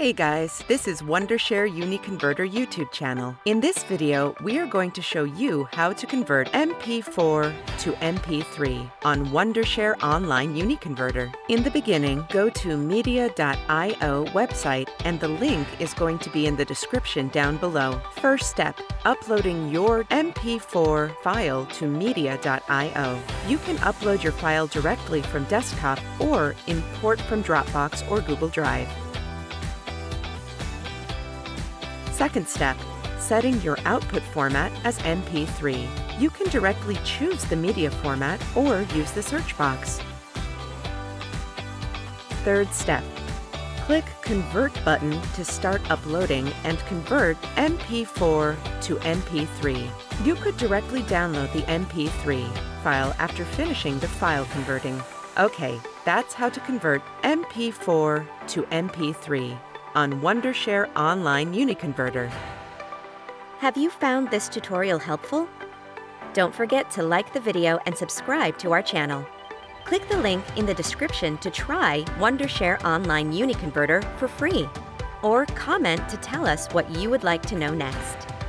Hey guys, this is Wondershare UniConverter YouTube channel. In this video, we are going to show you how to convert MP4 to MP3 on Wondershare Online UniConverter. In the beginning, go to media.io website and the link is going to be in the description down below. First step, uploading your MP4 file to media.io. You can upload your file directly from desktop or import from Dropbox or Google Drive. Second step, setting your output format as MP3. You can directly choose the media format or use the search box. Third step, click Convert button to start uploading and convert MP4 to MP3. You could directly download the MP3 file after finishing the file converting. Okay, that's how to convert MP4 to MP3. On Wondershare Online UniConverter. Have you found this tutorial helpful? Don't forget to like the video and subscribe to our channel. Click the link in the description to try Wondershare Online UniConverter for free, or comment to tell us what you would like to know next.